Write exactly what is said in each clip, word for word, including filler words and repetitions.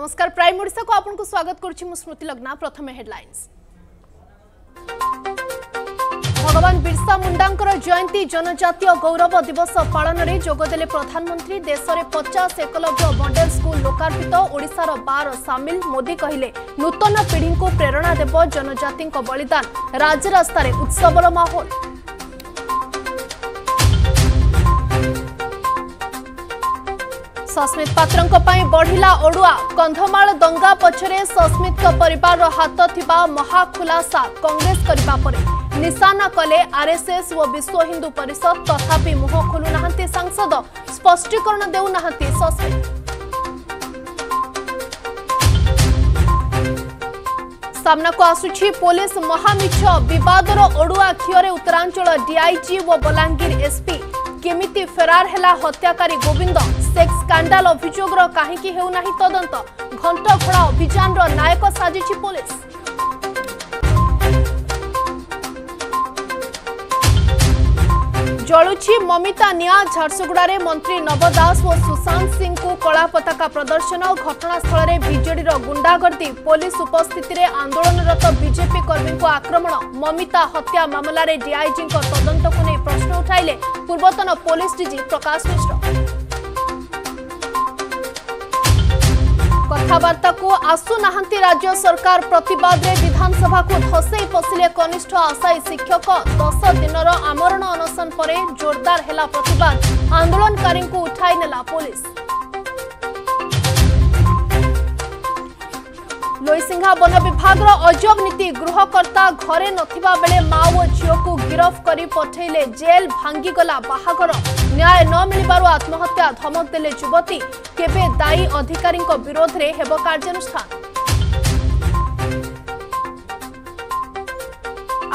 नमस्कार प्राइम ओडिशा को आपनको स्वागत करछि मु स्मृति लग्ना। प्रथम हेडलाइंस। भगवान बिरसा मुंडांकर जयंती जनजातीय गौरव दिवस पालन में जोगदेले प्रधानमंत्री। देश में पचास एकलव्य मॉडल स्कूल लोकार्पित, ओडिशार बार सामिल। मोदी कहिले नूतन पीढ़ी को प्रेरणा देव जनजाति बलिदान। राज्य रास्तार उत्सव माहौल। सस्मित पत्रंक पई बढ़िला ओडुआ, कंधमाल दंगा पछरे सस्मित परिवार हाथ थिबा। महा खुलासा, कांग्रेस करिबा परे निशाना कले आरएसएस व विश्व हिंदू परिषद, तथापि मुह खोलु नाहंती सांसद, स्पष्टीकरण देउ नाहंती सस्मित। सामना को आसुछि पुलिस महामिछ विवादर ओडुआ खियरे उत्तरांचल डीआईजी व बलांगीर एसपी केमिति फेरार हेला हत्याकारी गोविंद। सेक्स स्कैंडल अभियोगर कहीं होनाही तदंत, घंट घोड़ा अभियान नायक साजिश पुलिस। जलुछि ममिता निया। झारसुगुड़ा रे मंत्री नव दास और सुशांत सिंह को कला पताका प्रदर्शन। घटनास्थल बीजेडी गुंडागर्दी, पुलिस उपस्थित रे आंदोलनरत बीजेपी कर्मी को आक्रमण। ममिता हत्या मामला रे डीआईजी तदंत को नहीं प्रश्न उठाइले पूर्वतन पुलिस डीजी प्रकाश मिश्रा। कथबार्ता को आसु नाहंती राज्य सरकार, प्रतिवाद रे विधानसभा को धसई पसिले कनिष्ठ आशायी शिक्षक। दस दिनर आमरण अनशन परे जोरदार हेला प्रतिवाद, आंदोलनकारी को उठाई नेला पुलिस। लोईसिंहा वन विभाग अजब नीति, गृहकर्ता घरे नथिबा बेले माँ और झील को गिरफ करी पठेले जेल। भांगीगला बाहाघर, न्याय न मिलबारु आत्महत्या धमक देले युवती। केबे दायी अधिकारी विरोध में हेब कार्यानुष्ठान।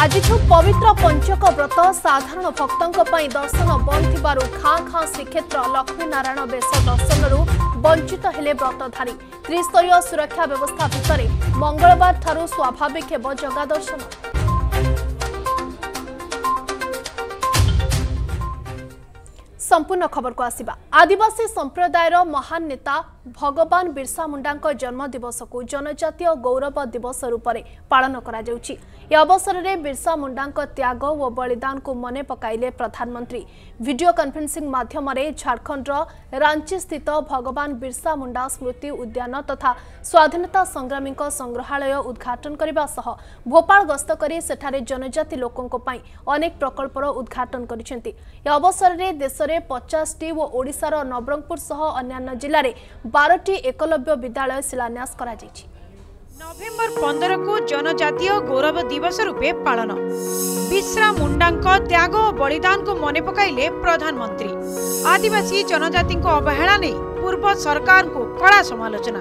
आज पवित्र पंचक व्रत, साधारण भक्तों पर दर्शन बंद थिबारु खाँ खाँ श्रीक्षेत्र लक्ष्मीनारायण बेश दर्शन वंचित हेले व्रतधारी। त्रिस्तरीय सुरक्षा व्यवस्था भितर मंगलवार ठारू स्वाभाविक हेब जगा दर्शन। संपूर्ण खबर को आसिबा। आदिवासी संप्रदायर महान नेता भगवान बिरसा मुंडा जन्म दिवस को जनजातीय गौरव दिवस रूप से पालन करा जाउछि। यह अवसर में बिरसा मुंडा त्याग और बलिदान को मने पकाइले प्रधानमंत्री। वीडियो कॉन्फ्रेंसिंग माध्यम झारखंड रांची स्थित भगवान बिरसा मुंडा स्मृति उद्यान तथा स्वाधीनता संग्रामी संग्रहालय उद्घाटन करने सह भोपाल गस्त करी सेठारे जनजाति लोकों पाई अनेक प्रकल्पर उद्घाटन करिसेंति। यह अवसर में देश में पचास टी और ओडिशार नवरंगपुर सह अन्य जिले में बारह टी एकलव्य विद्यालय शिलान्यास करा जायछि। नवेम्बर पंद्रह को जनजातीय गौरव दिवस रूपे पालन। बिरसा मुंडा त्याग और बलिदान को मने पकाइले प्रधानमंत्री। आदिवासी जनजाति को अवहेला नहीं पूर्व सरकार को कड़ा समालोचना।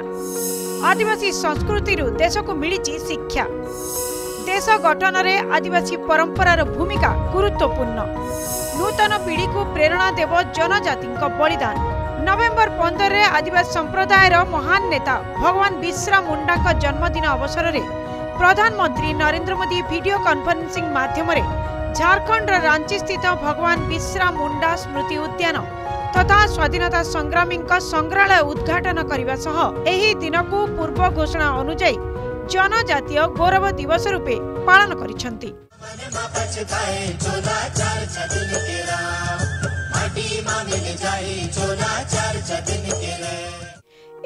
आदिवासी संस्कृति रू देश को मिली शिक्षा। देश गठन में आदिवासी परंपरार भूमिका गुरुत्वपूर्ण। नूतन पीढ़ी को प्रेरणा देव जनजाति बलिदान। नवेम्बर पंद्रह आदिवासी संप्रदायर महान नेता भगवान बिरसा मुंडा जन्मदिन अवसर में प्रधानमंत्री नरेंद्र मोदी वीडियो कॉन्फ्रेंसिंग माध्यम झारखंड रांची स्थित भगवान बिरसा मुंडा स्मृति उद्यान तथा स्वाधीनता संग्रामी संग्रहालय उद्घाटन करने सह एही दिन को पूर्व घोषणा अनुजाई जनजातीय गौरव दिवस रूपे पालन कर।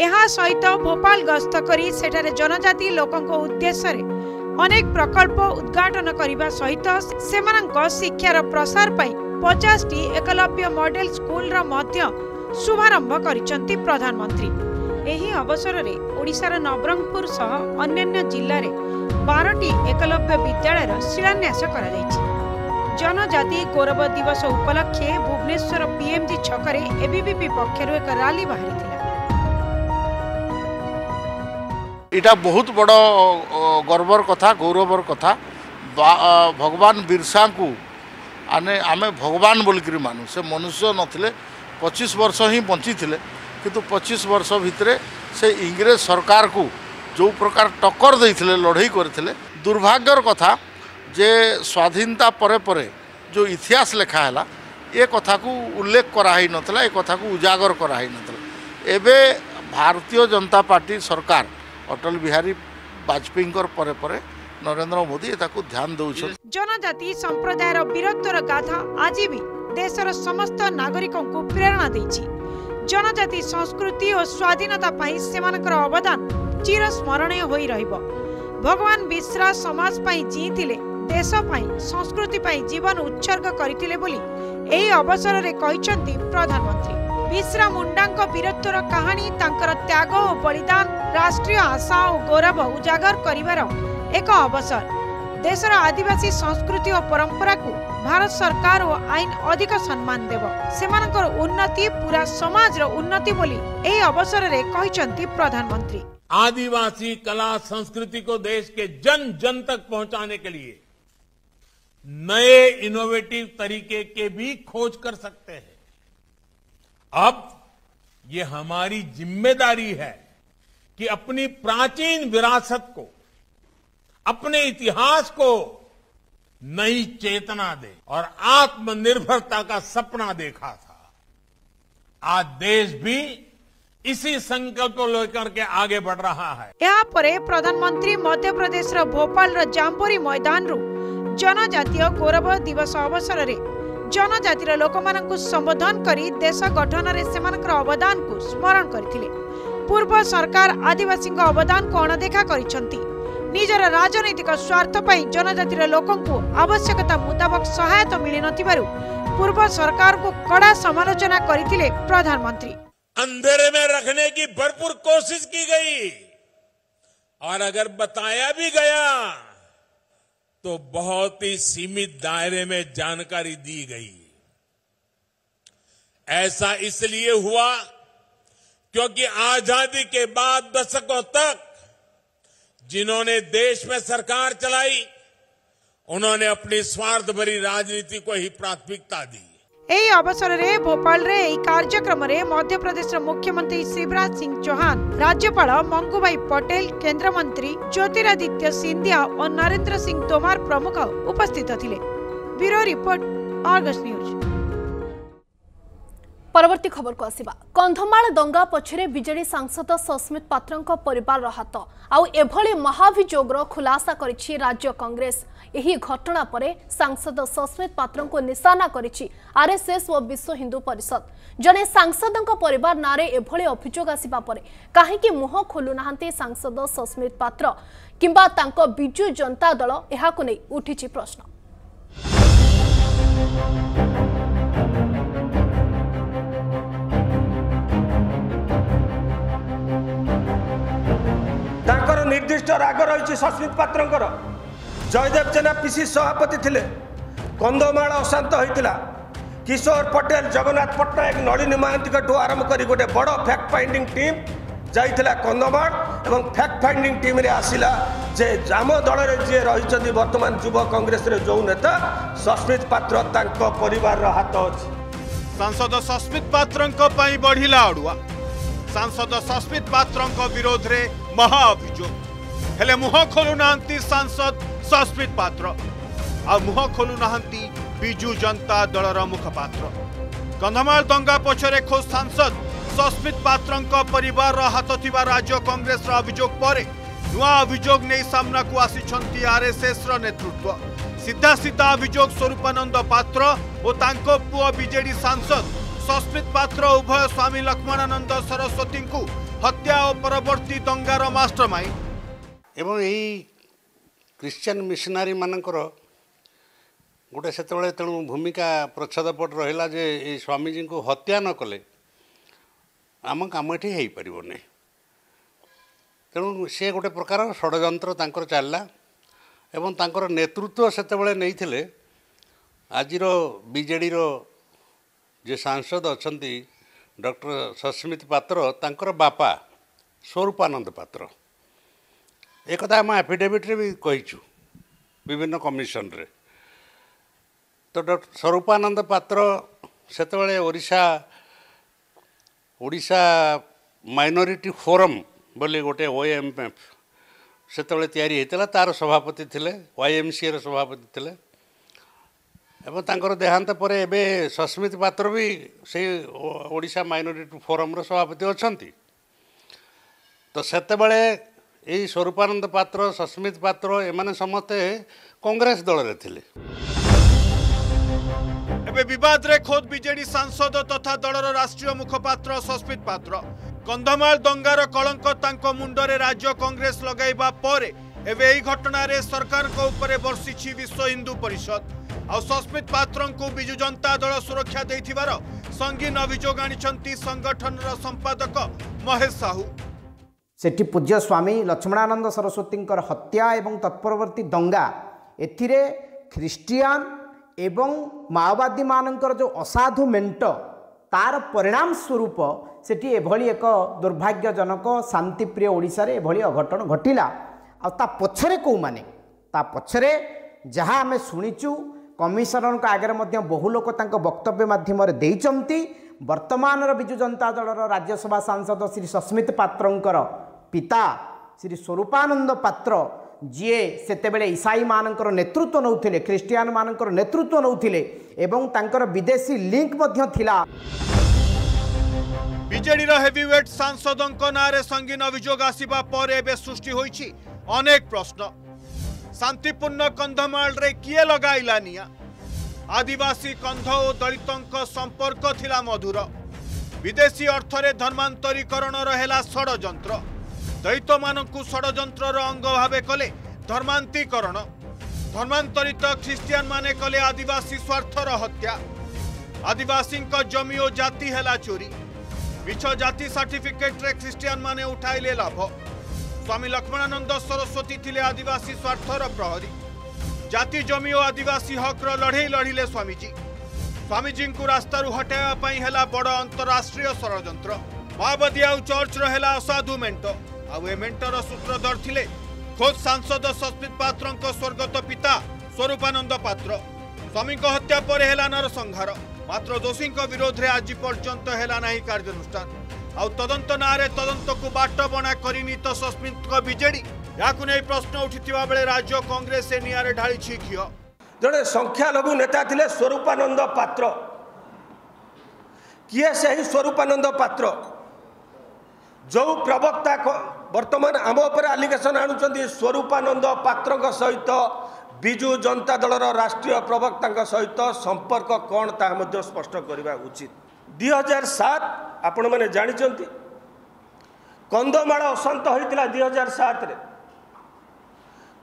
एहा सहित भोपाल गस्त करी सेठारे जनजाति लोकों को उद्देश्य रे अनेक प्रकल्प उद्घाटन करने सहित सेमानंको शिक्षार प्रसार पाई पचास टी एकलव्य मॉडल स्कूल रा मध्य शुभारंभ करिसंती प्रधानमंत्री। एही अवसर रे ओडिशार नवरंगपुर सह अन्य जिले में बारह टी एकलव्य विद्यालय शिलान्यास करा जायछि। जनजाति गौरव दिवस उपलक्षे भुवनेश्वर पीएमजी छकरे एबीवीपी पक्षर एक रैली बाहरी थिला। इटा बहुत बड़ गर्वर कथा, गौरवर कथा। भगवान बिरसा को आने आमे भगवान बोलकर मानु। से मनुष्य नथिले, पच्चीस वर्ष ही बंची थिले, किंतु पच्चीस वर्ष भितरे से इंग्रेज सरकार को जो प्रकार टक्कर देथिले, लड़ाई करथिले। दुर्भाग्यर कथा जे स्वाधीनता परे परे जो इतिहास लेखा है ये कथा को उल्लेख कराई नथला, ये कथा को उजागर कराई नथला। एबे भारतीय जनता पार्टी सरकार अटल बिहारी वाजपेयी परे परे नरेंद्र मोदी ध्यान दौर जनजाति संप्रदायर वीरत्वर गाथा आज भी देशर समस्त नागरिकों को प्रेरणा देछि। जनजाति संस्कृति और स्वाधीनता पाई सेमानकर अवदान चिरस्मरणीय होई रहिबो। भगवान बिरसा समाज पाई जीतिले, देश पाई संस्कृति पाई जीवन उत्सर्ग करतिले बोली एही अवसर रे कहिसंती प्रधानमंत्री। बिरसा मुंडांको वीरत्वर कहानी तांकर त्याग और बलिदान राष्ट्रीय आशा और गौरव उजागर करिवार एक अवसर। देशर आदिवासी संस्कृति और परंपरा को भारत सरकार और आईन अधिक सम्मान देव। सेमानकर उन्नति पूरा समाज रो उन्नति बोली एही अवसर रे कहिसंती प्रधानमंत्री। आदिवासी कला संस्कृति को देश के जन जन तक पहुंचाने के लिए नए इनोवेटिव तरीके के भी खोज कर सकते हैं। अब ये हमारी जिम्मेदारी है कि अपनी प्राचीन विरासत को, अपने इतिहास को नई चेतना दे और आत्मनिर्भरता का सपना देखा था। आज देश भी इसी संकल्प को लेकर के आगे बढ़ रहा है। यहाँ पर प्रधानमंत्री मध्य प्रदेश रो भोपाल रो जाम्बोरी मैदान रू जनजातीय गौरव दिवस अवसर रे जनजातिर लोकमानंकु संबोधन करी देश गठन रे सेमानकर अवदान को स्मरण करथिले। पूर्व सरकार आदिवासी अवदान को अणदेखा करिसंती। निजर राजनीतिक स्वार्थ पाई जनजातिर लोकंकु आवश्यकता मुताबक सहायता मिली नथिबारु पूर्व सरकार को कड़ा समालोचना करिथिले प्रधानमंत्री। अंधेरे में रखने की भरपूर कोशिश की गई और अगर बताया भी गया तो बहुत ही सीमित दायरे में जानकारी दी गई। ऐसा इसलिए हुआ क्योंकि आजादी के बाद दशकों तक जिन्होंने देश में सरकार चलाई उन्होंने अपनी स्वार्थ भरी राजनीति को ही प्राथमिकता दी। यही अवसर रे भोपाल रे कार्यक्रम रे मध्य प्रदेश मुख्यमंत्री शिवराज सिंह चौहान, राज्यपाल मंगूबाई पटेल, केंद्र मंत्री ज्योतिरादित्य सिंधिया और नरेंद्र सिंह तोमर प्रमुख उपस्थित थिले। ब्यूरो रिपोर्ट ऑगस्ट न्यूज। परवर्ती खबर को आसिबा। कंधमाल दंगा पछरे बीजेडी सांसद सस्मित पत्रंक परिवार हात आउ एभली महाभियोगर खुलासा करिछि राज्य कांग्रेस। एही घटना परे सांसद सस्मित पत्रंक निशाना करिछि आरएसएस व विश्व हिंदू परिषद। जने सांसदक परिवार नारे एभली अभियोग आसिबा परे काहे कि मुह खोलु नाहंते सांसद सस्मित पत्र किंबा तांको बिजू जनता दल एहाकु नै उठिछि प्रश्न। निर्दिष्ट राग रही सस्मित पत्रंकर। जयदेव जेना पीसी सभापति थिले। कंधमाल अशांत होता किशोर पटेल, जगन्नाथ पट्टनायक, नलिनी महांती आरंभ कर गोटे बड़ फैक्ट फाइंडिंग टीम जाइथिला कंधमाल एवं फैक्ट फाइंडिंग टीम रे आसिला जे आम दल जी रही वर्तमान युवा कांग्रेस रे जो नेता सस्मित पत्र तांको परिवार रा हात अछि। सांसद सस्मित पत्रंक पई बढ़िला अडुआ। सांसद सस्मित पत्रंक विरोध रे महा अभियोग हेले मुह खोलु नाहंती सांसद सस्मित पत्र आ मुह खोलु नाहंती बिजू जनता दलर मुखपात्र। कंधमाल दंगा पछरे खोज सांसद सस्मित पत्रंक परिवार रा हात थिबा राज्य कांग्रेस रा अभियोग परे नुआ अभियोग नै सामना को आसीछंती आरएसएस रा नेतृत्व। सीधा सीधा अभियोग स्वरूपानंद पात्र ओ तांको पुओ बीजेडी सांसद सस्मित पत्र उभय स्वामी लक्ष्मणानंद सरस्वती को हत्या और परवर्ती दंगार मास्टरमाइंड एवं यही क्रिश्चियन मिशनरी मानकर गोटे से तेणु भूमिका प्रच्छदपट रहा जे स्वामीजी को हत्या न कले आम कम ये हो पारने। तेणु सी गोटे प्रकार षड्यंत्र चलला एवं तांकर नेतृत्व से नहीं आज बीजेडी रो जे सांसद अच्छा डॉक्टर सस्मित पात्र तांकर बापा स्वरूपानंद पात्र एक कथा हम एफिडेविट रे भी कहीचु विभिन्न कमिशन रे। तो डॉक्टर स्वरूपानंद पात्र सेतबेले ओडिशा ओडिशा माइनॉरिटी फोरम बोले गोटे ओएमएफ सेतबेले तयारी हेतला तार सभापति थिले, वाईएमसीए रे सभापति थिले एवं तांकर देहांत पर एबे सस्मित पात्र भी से ओडिशा माइनॉरिटी फोरम रो सभापति अछंती। तो सेतेबेले एई स्वरूपानंद पात्र सस्मित पत्र एमाने समस्ते कांग्रेस दल रे थिले। एबे विवाद रे खोद बीजेडी सांसद तथा दलर राष्ट्रीय मुखपात्र सस्मित पत्र कंधमाल दंगार कलंक तांको मुंडरे राज्य कांग्रेस लगाइबा परे एबे एई घटना रे सरकार को ऊपर बर्षिछि विश्व हिंदू परिषद। आ सस्मित पात्र को बिजू जनता दल सुरक्षा देथिबार संगीन अभियोग आनिछंती संगठन रा संपादक महेश साहू। सेठी पूज्य स्वामी लक्ष्मणानंद सरस्वती हत्या एवं तत्परवर्ती दंगा एथिरे ख्रिस्टियन एवं माओवादी मानकर जो असाधु मेंट तार परिणाम स्वरूप सेठी एभली एक दुर्भाग्यजनक शांतिप्रिय ओडिशा रे एभली अघटन घटिला। आ ता पछरे को माने ता पछरे जहाँ आम शुणीचु कमिशनर को आगे बहु लोक वक्तव्य मध्यम देइचंती। वर्तमान बिजू जनता दलर राज्यसभा सांसद श्री सस्मित पात्र पिता श्री स्वरूपानंद पात्र जीए सेतेबेले ईसाई मानकर नेतृत्व नौथिले ख्रिस्टियन मानकर नेतृत्व नौथिले एवं तांकर विदेशी लिंक मध्य थिला। बीजेडी रा हेवीवेट सांसदों नारे संगीन अभियोग आसीबा पर एबे सृष्टि होईछि अनेक प्रश्न। शांतिपूर्ण कंधमाल रे किए लगाइला निया? आदिवासी कंध और दलितों संपर्क थिला मधुर। विदेशी अर्थरे धर्मांतरीकरण रहेला षडयंत्र। दलित मानकु षडयंत्रर अंग भावे कले धर्मांतरीकरण। धर्मांतरित ख्रिस्टियन माने कले आदिवासी स्वार्थर हत्या। आदिवासी जमी और जाति हैला चोरी। मिछ जाति सर्टिफिकेट रे ख्रिस्टियन माने उठाइले लाभ। स्वामी लक्ष्मणानंद सरस्वती थिले आदिवासी स्वार्थर प्रहरी। जाति जमी और आदिवासी हक्र लड़े लड़िले स्वामीजी। स्वामीजी को रास्तारू हटाया बड़ अंतरराष्ट्रीय षडयंत्र। माओवादी आउ चर्च रहेला असाधु मेंट। आउ ए मेंटर सूत्रधर थिले खोद सांसद सस्मित पात्र स्वर्गत पिता स्वरूपानंद पात्र। स्वामी हत्या पर हेला नरसंहार मात्र दोषी विरोध में आज पर्यंत हेला नाही कार्यानुष्ठान। आउ तदंत ना तदंत को बाट बना करनी तो सस्मित बीजेडी याकु नहीं प्रश्न उठिथिबा बेले राज्य कांग्रेस से नियारे ढाळीछि घियो। जड़े संख्यालघु नेता थिले स्वरूपानंद पात्र। किए सही स्वरूपानंद पात्र जो प्रवक्ता वर्तमान आम उपर आलिगेसन आणुचंदी स्वरूपानंद पात्र सहित बिजू जनता दलर राष्ट्रीय प्रवक्ता सहित संपर्क कौन ताहा स्पष्ट करने उचित। दुई हजार सात आपण मैंने जानी कंधमाल अशांत होता। दुई हजार सात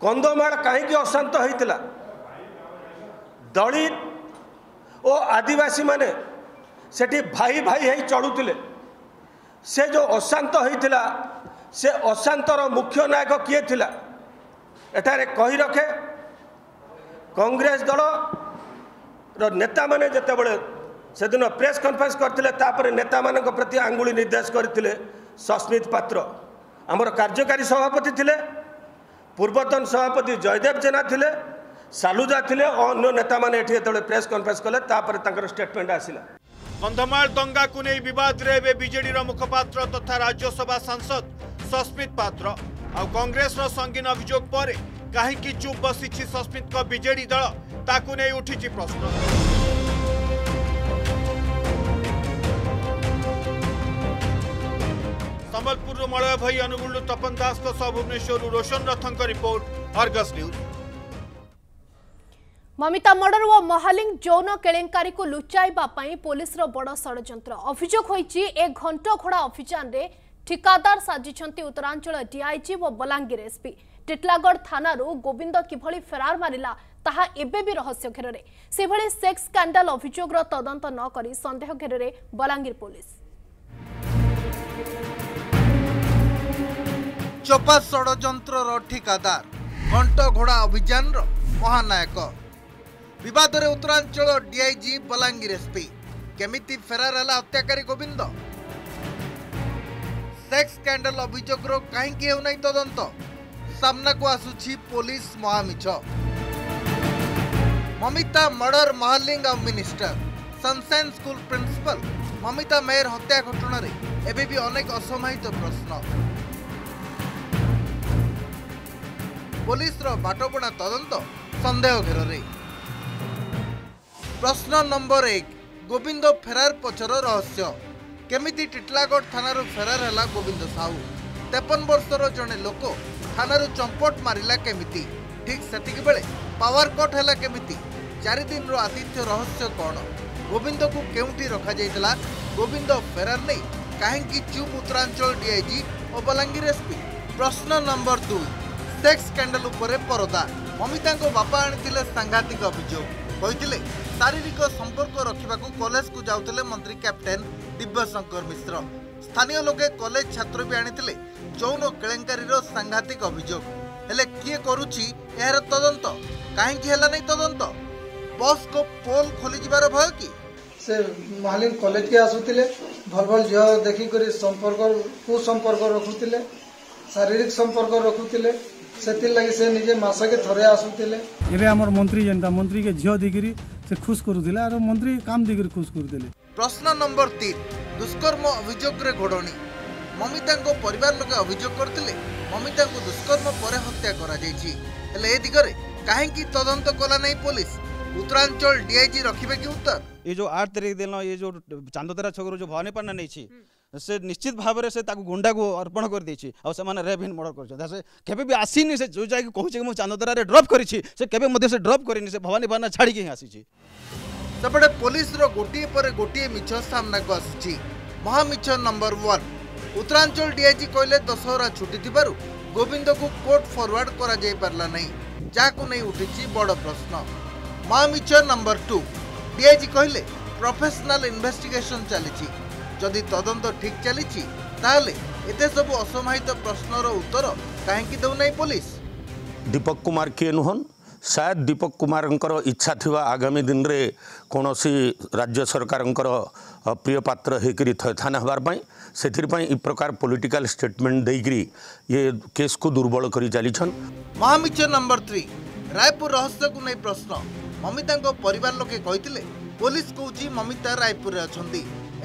कंधमाल कहीं अशांत होता दलित और आदिवासी माने सेठी भाई भाई है चलुले। से जो अशांत होता से अशांतर मुख्य नायक किए थिला एठारे कही रखे कांग्रेस दल रो नेता माने जतेबेले सेदिन प्रेस कॉन्फ्रेंस करथिले तापर नेता मानक प्रति आंगुली निर्देश करथिले। सस्मित पत्र आमर कार्यकारी सभापति थिले, पूर्वतन सभापति जयदेव जेना थिले, सालुजा थिले और अन्य नेता माने एठी जतेबेले प्रेस कॉन्फ्रेंस कले तापर तांकर स्टेटमेंट आसिला। कंधमाल दंगा को नहीं बद बीजेडी मुखपात्र तथा राज्यसभा सांसद सस्मित पत्र और कांग्रेस संगीन अभियोग पर कहीं चुप बसी सस्मित बीजेडी दल ताकू नहीं उठी प्रश्न। संबलपुर मलय भाई अनुगुल तपन दास सह भुवनेश्वर रोशन रथों report Argus news. Mamita murder व महालिंग जौन केलेंकारी को लुचाइबा पई पुलिस रो बड़ षडयंत्र अभियोग होईची। एक घंटा घोड़ा अभियान रे ठिकादार साजिशंती उत्तरांचल डीआईजी व बलांगीर एसपी। टिटलागढ़ थाना रो गोविंद किभली फेरार मारिला ताहा एबे भी रहस्य घेर रे। सेभली सेक्स स्कैंडल अभियोग रो तदंत न करी संदेह घेर रे बलांगीर पुलिस। चपा षडयंत्र रो ठिकादार घंटा घोड़ा अभियान रो महानायक विवाद रे उत्तरांचल डीआईजी बलांगीर एसपी केमिति फेरार हला हत्याकारी गोविंद। सेक्स स्कैंडल अभियोग कहीं होना तदंत सामना को आसुची पुलिस महामिछ। ममिता मर्डर महालिंग और minister sunshine school principal Mamita Meher हत्या घटना रे एबे भी अनेक असमाहित प्रश्न। पुलिस रो बाटबणा तदंत संदेह घेर रे। प्रश्न नंबर एक गोविंद फेरार पछर रहस्य। केमिति टिटलागढ़ थाना फेरार हला गोविंद साहू तेपन वर्षर जड़े लोक थानू चंपट मारा केमी ठीक से पावर कट है केमी चारिदिन आतिथ्य रहस्य कौन गोविंद को क्योंठि रखा गोविंद फेरार नहीं कहीं चुप उत्तरांचल डीआईजी और बलांगीर एसपी। प्रश्न नंबर दुई सेक्स स्कैंडल उपरे परदा ममिता बापा आनी सांघातिक अभियोग शारीरिक संपर्क रखा कॉलेज को जाते मंत्री कैप्टन दिव्यजंकर मिश्रा स्थानीय लोके कॉलेज छात्र भी आनी यौन केलेंकारी सांघातिक अभियोग हेले किए करुच्ची यार तदंत कहीं नहीं तदंत बस को पोल खोली जबार भय कि से महालीन कॉलेज के आसुले भल भल झील देखिक संपर्क कुसंपर्क रखुले शारीरिक संपर्क रखुले से लगी से निजे मसके थे आसुले ये आम मंत्री जनता मंत्री के झील देखिरी से खुश करुले और मंत्री काम देखिरी खुश करुले। प्रश्न नंबर तीन दुष्कर्म अभियोग घोड़णी ममिता परिवार लोके अभियोग करते ममिता को दुष्कर्म पर हत्या करा जायछि हेले ए दिगरे काहेकि तदंत कला नहीं पुलिस उत्तरांचल डीआईजी रखिबे कि उत्तर ये जो आठ तारीख दिन ये जो चांदोतेरा छकर जो भवानी पाटना नहीं से निश्चित भाव से गुंडा को अर्पण कर देछि आ से रेप एंड मर्डर कर केबे भी आसीनी से जो जाके कहू मु चांदोतेरा रे ड्रॉप करिछि से केबे मध्ये से ड्रॉप करिनि से भवानी पाटना छाड़ी के आसी छी। तबडे पुलिस रो गोटिए पर गोटिए मिछ सामना को आसी छी महामिछ नंबर एक उत्तरांचल डीआईजी कहले दशहरा छुट्टी दिबारु गोविंद को कोर्ट फॉरवर्ड करा जाय परला नहीं जाको नहीं उठिछि बड़ प्रश्न। महामिछ नंबर टू डीआईजी कहले प्रोफेशनल इन्वेस्टिगेशन चली जदि तदंत ठीक चली एते सब असमाहित प्रश्नर उत्तर कहीं देना पुलिस। दीपक कुमार किए नुहन शायद दीपक कुमार इच्छा थिवा आगामी दिन रे कौन राज्य सरकार प्रिय पात्र होकर थैथान होगारपाई से प्रकार पॉलिटिकल स्टेटमेंट देकरी ये केस को दुर्बल कर चली। महामिछ नंबर थ्री रायपुर रहस्य को नहीं प्रश्न ममिता परिवार लोके कहते पुलिस कौची ममिता रायपुर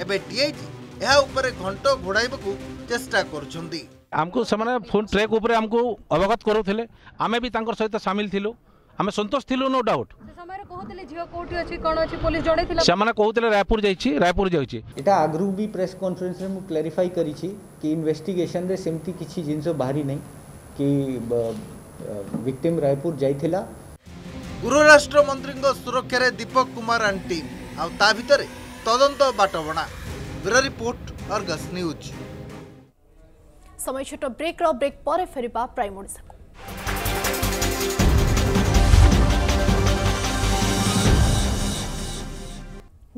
एबे डीआईजी यह उपरे घंटो घोड़ाइबकु चेष्टा करछंदी हमको समाने फोन ट्रैक उपरे हमको अवगत करौथिले आमे भी तांकर सहित शामिल थिलु आमे संतोष थिलु नो डाउट समय कहते झियो कोठी अछि कोन अछि पुलिस जणैथिला समाने कहते रायपुर जाइछि रायपुर जाइछि एटा आगरु भी प्रेस कॉन्फ्रेंस रे मु क्लैरिफाई करिछि कि इन्वेस्टिगेशन रे सेमती किछि जिंसो बाहरी नहीं कि विक्टिम रायपुर जाइथिला। गृहराष्ट्र मंत्री सुरक्षा दीपक कुमार आंटी आ भितर तदंत बाटबणा ब्यूरो रिपोर्ट अर्गस न्यूज। समय छोट ब्रेक रो ब्रेक पर फेरिबा प्राइम ओडिसा।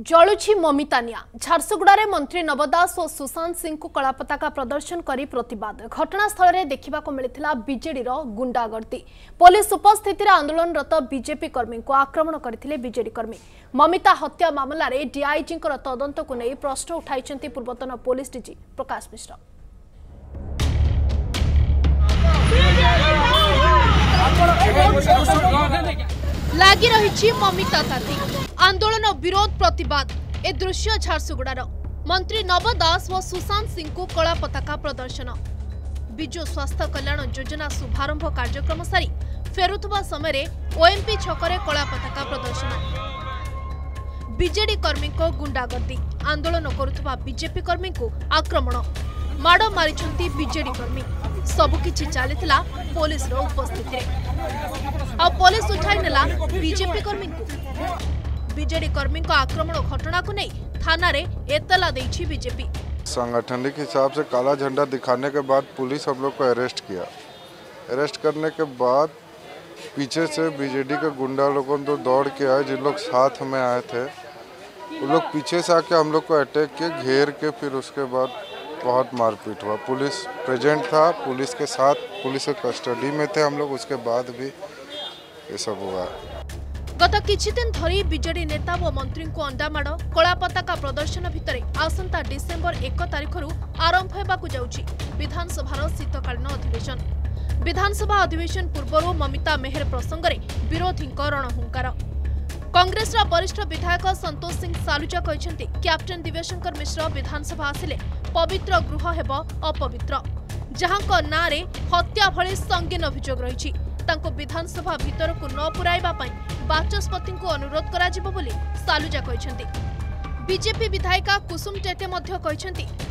जलुछि ममितानिया झारसुगुड़ा रे मंत्री नव दास और सुशांत सिंह को कला पताका प्रदर्शन करी प्रतिवाद घटनास्थल में देखा मिलता बीजेडी गुंडागर्दी पुलिस उपस्थित आंदोलनरत बीजेपी कर्मी को आक्रमण करथिले बीजेडी कर्मी। ममिता हत्या मामला रे डीआईजी तदंत को नहीं प्रश्न उठाई पूर्वतन पुलिस डीजी प्रकाश मिश्रा। लागी रही ममिता आंदोलन विरोध प्रतिवाद ए दृश्य झारसुगुड़ार मंत्री नव दास व सुशांत सिंह को कला पताका प्रदर्शन बिजू स्वास्थ्य कल्याण योजना शुभारंभ कार्यक्रम सारी फेरुवा समय ओएमपी छकरे कला पताका प्रदर्शन बीजेडी कर्मी गुंडागर्दी आंदोलन करुवा बीजेपी कर्मी को आक्रमण माड़ मारी बीजेडी कर्मी सबकिछि चलता पुलिस उपस्थित आ पुलिस उठाई नेला बीजेपी कर्मी को बीजेडी कर्मी को आक्रमण घटना को नहीं थाना रे एतला देछि बीजेपी। सांगठनिक हिसाब से काला झंडा दिखाने के बाद पुलिस हम लोग को अरेस्ट किया अरेस्ट करने के बाद पीछे से बीजेडी के गुंडा लोगों तो दौड़ के आए जिन लोग साथ में आए थे वो लोग पीछे से आके हम लोग को अटैक के घेर के फिर उसके बाद बहुत मारपीट हुआ। पुलिस प्रेजेंट था पुलिस के साथ पुलिस के कस्टडी में थे हम लोग उसके बाद भी ये सब हुआ। गत किछि दिन धरी बीजेडी नेता व मंत्री को अंडामाड़ कला पताका प्रदर्शन भितर आसंता डिसेंबर एक तारिखरु आरंभ होबाकु जाउछि विधानसभा शीतकालीन अधिवेशन। विधानसभा अधिवेशन पूर्व ममिता मेहर प्रसंग में विरोधी रणहुंकार कांग्रेस वरिष्ठ विधायक संतोष सिंह सालुजा कहते कैप्टन दिवेशंकर मिश्रा विधानसभा आसिले पवित्र गृह हेब अपवित्र जहां ना हत्या भली संगीन अभियोग रही तांको विधानसभा भीतर को न पुराइबा बाचस्पति को अनुरोध करा जिबो बोली सालुजा कहते बीजेपी विधायिका कुसुम टेटे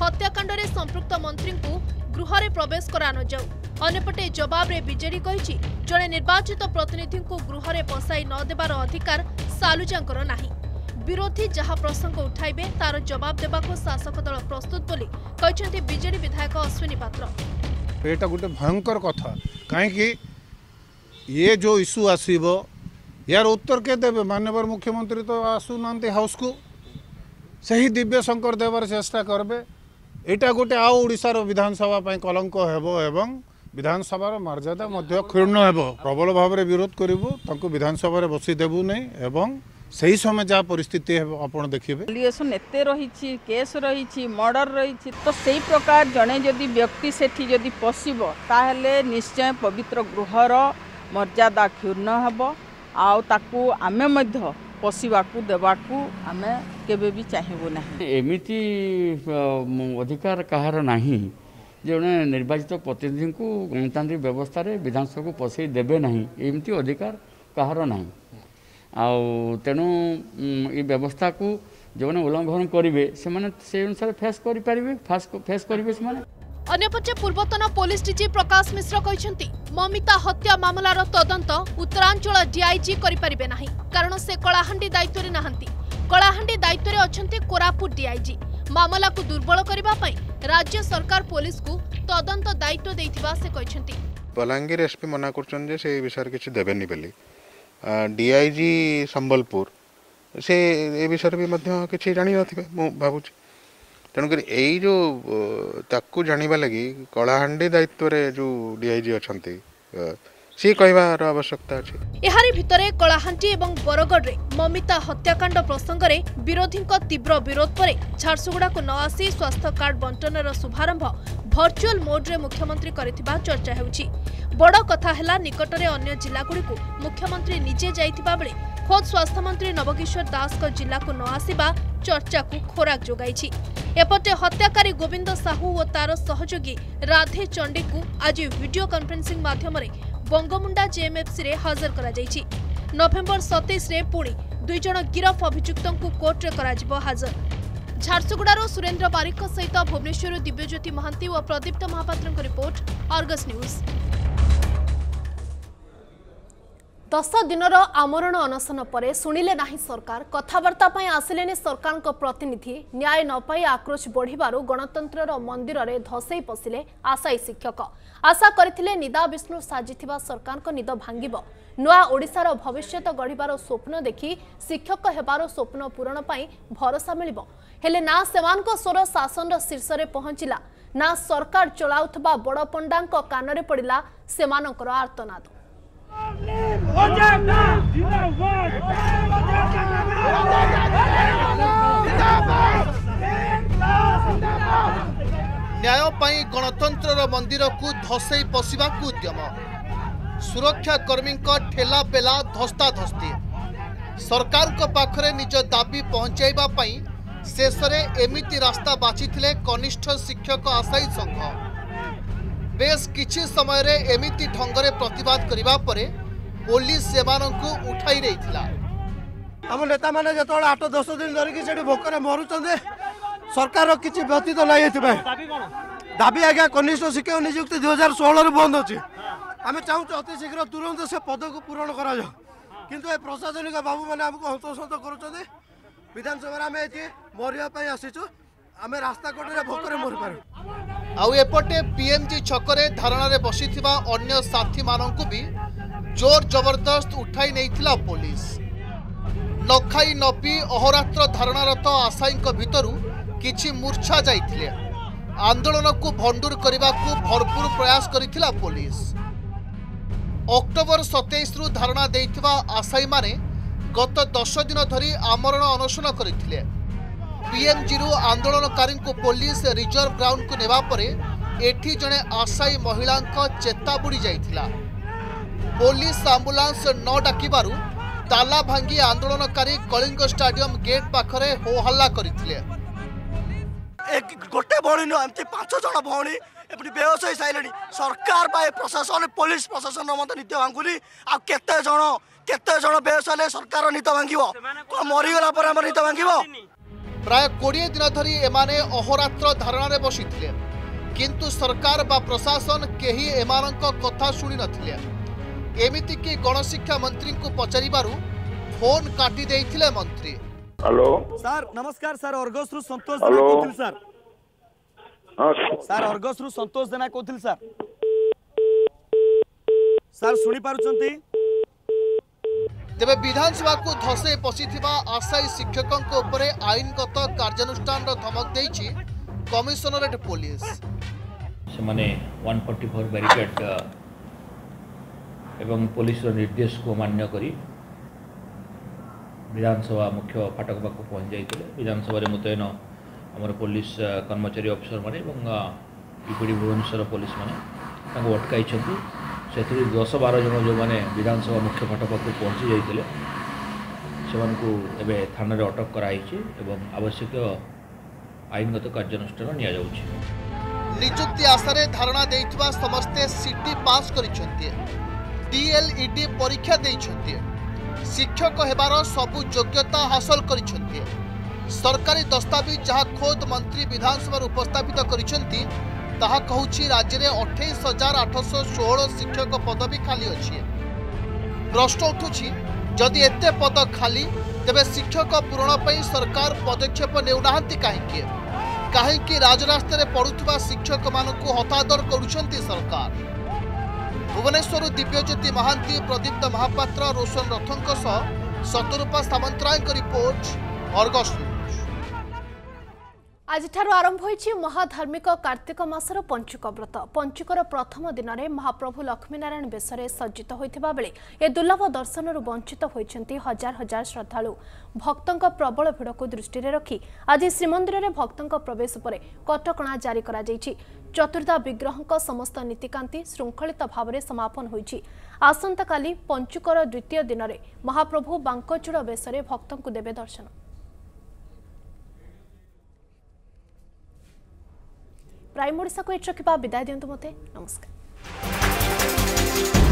हत्याकांड में संपृक्त मंत्री को गृह में प्रवेश करान जाऊ। अनेपटे जवाब में बीजेडी कहिछि जड़े निर्वाचित प्रतिनिधि को गृह में पसाई न देवार अधिकार सालुजांकर नाही। विरोधी जहां प्रसंग उठाइबे तार जवाब देवाको शासक दल प्रस्तुत बोली कहिसेंति बीजेडी विधायक अश्विनी पात्र। एटा गोटे भयंकर कथा काहेकि ये जो इश्यू आसीबो यार उत्तर के देवे माननीय मुख्यमंत्री तो आसुनांते हाउस को सही दिव्यशंकर देवर चेष्टा करबे। एटा गोटे आ ओडिसा रो विधानसभा पय कलंक हेबो एवं विधानसभा मर्यादा मध्य क्षीर्ण हेबो। प्रबल भाव रे विरोध करिवो तांको विधानसभा रे बसी देबु नै एवं सही समय जहाँ परिस्थिति है देखिए एलिगेशन एते रही केस रही मर्डर रही तो सही प्रकार जड़े जदि व्यक्ति से पशिब ताहले निश्चय पवित्र गृहर मर्यादा क्षुर्ण हेब आउ आमे मध्य पशिबा को देवा को आम केबे भी चाहेबो नहीं। एमिति अधिकार कहार नाही जड़े निर्वाचित प्रतिनिधि को गणतांत्रिक व्यवस्था रे विधानसभा को पशे देबे नहीं। एमिति अधिकार कहार नाही आउ तेणु ये व्यवस्था को जो उल्लंघन करेंगे से अनुसार फेस करेंगे फेस करेंगे। अन्यपक्षे पूर्वतन पुलिस डीजी प्रकाश मिश्रा कहते ममिता हत्या मामलार तदंत उत्तरांचल डीआईजी करें ना कारण से कलाहांडी दायित्व में नहांती। कलाहांडी दायित्व में अच्छे कोरापुट डीआईजी। मामला को दुर्बल करने राज्य सरकार पुलिस को तदंत दायित्व देथिबा से कहते। बलांगीर एसपी मना करछन से विषय किछि देबेनी बेली डीआईजी संबलपुर से ए विषय भी किसी जानी थे भावुँ तेणुक यही जो ताकू जाना लगी कलाहांडी दायित्व में जो डीआईजी अच्छा सी कहवार आवश्यकता अच्छे। एहारी भितरे कलाहांडी और बरगढ़ ममिता हत्याकांड प्रसंग में विरोधी तीव्र विरोध पर झारसुगुड़ा को न आसी स्वास्थ्य कार्ड बंटन शुभारंभ भर्चुअल मोड्रे मुख्यमंत्री करिथिबा चर्चा हेउछि। बड़ कथा है निकटने अन्य जिलागुड़ी को मुख्यमंत्री निजे जाइथिबा बेले खोद स्वास्थ्य मंत्री नवकिशोर दास को जिला को न आसीबा चर्चा को खोराक जोगाइछि। एपटे हत्याकारी गोविंद साहू और तार सहयोगी राधे चंडी को आज वीडियो कॉन्फ्रेंसिंग माध्यम बंगमुंडा जेएमएफसी रे हाजर करा जाइछि। नवेम्बर सतैश पुणी दुईजण गिरफ अभियुक्त को कोर्टे कराजिबो हाजर। झारसुगुड़ारो सुरेंद्र बारिक सहित भुवनेश्वर दिव्यज्योति महंती और प्रदीप्त महापात्र की रिपोर्ट आर्गस न्यूज। दस दिन आमरण अनशन पर सुनिले नहीं सरकार। कथबार्ता आसिले सरकार को प्रतिनिधि न्याय न पाई आक्रोश बढ़िबारु गणतंत्रर मंदिर में धसई पशिले आशायी शिक्षक। आशा करथिले निदा विष्णु साजिथिबा सरकार को निद भांगिबो। नवा ओडिशार भविष्यत गढ़िबार स्वप्न देखि शिक्षक हेबार स्वप्न पूरण पाई भरोसा मिलिबो। हेले ना सेमानक स्वर शासन शीर्ष रे पहुंचिला ना सरकार चलाउथबा बड़ पंडांक कानरे पड़िला सेमानकर आर्तनाद। न्याय पाई गणतंत्रर मंदिर को धसई पशिबा उद्यम। सुरक्षाकर्मी ठेला पेला धस्ता धस्ती सरकार को पाखरे निज दाबी पहुंचाइबा पाई शेषरे एमिति रास्ता बाछीथिले कनिष्ठ शिक्षक आशायी संघ। बेस किछि समय रे एमिति ढंगरे प्रतिवाद करिबा परे पुलिस सेमानंकु उठाई रहिथिला। हम नेता माने जतोल आठ दस दिन धरिकी सेठी भोकरे मरुचन्दे सरकार रो किछि व्यतीत नै हेति भाई। दाबी कोन दाबी आगे कनिष्ठ शिक्षक नियुक्ति दो हज़ार सोलह रे बंद अछि। हम चाहू अति शीघ्र तुरंत से पद को पूरण करा जाओ किंतु ए प्रशासनिक बाबू माने हमको हतोषत करूचन्दे। विधानसभा में अछि मरिया पई आसीचो आमे रास्ता कोटरे भोकरे मरि पारे। आउ एपटे पीएमजी छकरे धारणारे बसिथिबा अन्य साथी माननकु भी जोर जबरदस्त उठाई नैथिला पुलिस। नखाई नपी अहोरात्र धारणारत आशायीक भितरु किछि मूर्छा जाइथिले। आंदोलनकु भंडूर करिबाकु भरपूर प्रयास करिथिला पुलिस। अक्टोबर सतैश रु धारणा देइथिबा आशायी माने गत दस दिन धरि आमरण अनशन करिथिले। पीएमजी रु आंदोलनकारी पुलिस रिजर्व ग्राउंड को नेवा परे एठी जने आशायी महिला चेता बुड़ी जाइथिला। पुलिस आंबुलांस न डाकिबारु ताला भांगी आंदोलनकारी कलिंग स्टाडियम गेट पाखरे हो हल्ला करथिले। एक गोटे बणीनो हमते पांच जण बणी एपटी बेहोश होई साइलेनी सरकार बाय प्रशासन पुलिस प्रशासन मत नीति भांगुली आ केते जण केते जण बेहोश होले सरकार नीति भांगिबो मरि गला पर हमर नीति भांगिबो। प्राय कोड़े दिन धरी एमाने अहोरात्र धारणारे बसिथिले किंतु सरकार बा प्रशासन केही एमानंक कथा सुनी नथिले। एमिति कि गणशिक्षा मंत्री को पचारिबारु फोन काटी देथिले मंत्री। हेलो सर नमस्कार सर, अर्गस रु संतोष जेना कोथिल सर। हां सर, अर्गस रु संतोष जेना कोथिल सर। सर सुनी पारुचंती? तेबे विधानसभा को धसे पशिथिबा आशायी शिक्षकों उपरे आईनगत कार्यानुष्ठान धमक देछि कमिशनरेट पुलिस। से माने एक सौ चौवालीस बैरिकेड एवं पुलिस निर्देश को मान्य करी विधानसभा मुख्य फाटक पाखु पहुंच जाइतिले। विधानसभा मुतयन आमर पुलिस कर्मचारी अफिसर माने एवं इपड़ी भुवनेश्वर पुलिस माने तांको अटकाइछंती। से दस बार जन जो मैंने विधानसभा मुख्य फाटक पाखु पहुँची जाते से थाना अटक कराई एवं आवश्यक आईनगत कार्यानुष्ठान नियुक्ति आशार धारणा देता समस्ते सीटी पास कर डीएलईडी परीक्षा दे शिक्षक होबार सबु योग्यता हासिल कर सरकारी दस्तावेज जहाँ खोद मंत्री विधानसभा उपस्थापित कर ताहा कहूची राज्य में अठाईस हजार आठश षोह शिक्षक पदवी खाली अच्छे। प्रश्न उठू जदि एत पद खाली तेबे शिक्षक पूरण पर सरकार पदक्षेप नेउना कहीं कहीं राजरास्तार पड़ुवा शिक्षक मान हतादर करुंट सरकार। भुवनेश्वर दिव्यज्योति महंती, प्रदीप्त महापात्र, रोशन रथों शतरूपा सामंतराय रिपोर्ट अर्गस। आज आरंभ हो महाधार्मिक कार्तिक मासर पंचुक व्रत। पंचुकर प्रथम दिन में महाप्रभु लक्ष्मीनारायण बेश में सज्जित होता बेले ए दुर्लभ दर्शन वंचित होती हजार हजार श्रद्धालु। भक्तों प्रबल भिड़ को दृष्टि रखी आज श्रीमंदिर में भक्तों प्रवेश पर कटकणा जारी कर चतुर्धा विग्रह समस्त नीतिकांति श्रृंखलित भाव में समापन हो। आसंता काली पंचुकर द्वितीय दिन में महाप्रभु बांकचूड़ बेश में भक्तों को देवे दर्शन। प्राइम ओडिशा को एट रखा विदाय दिंतु मते नमस्कार।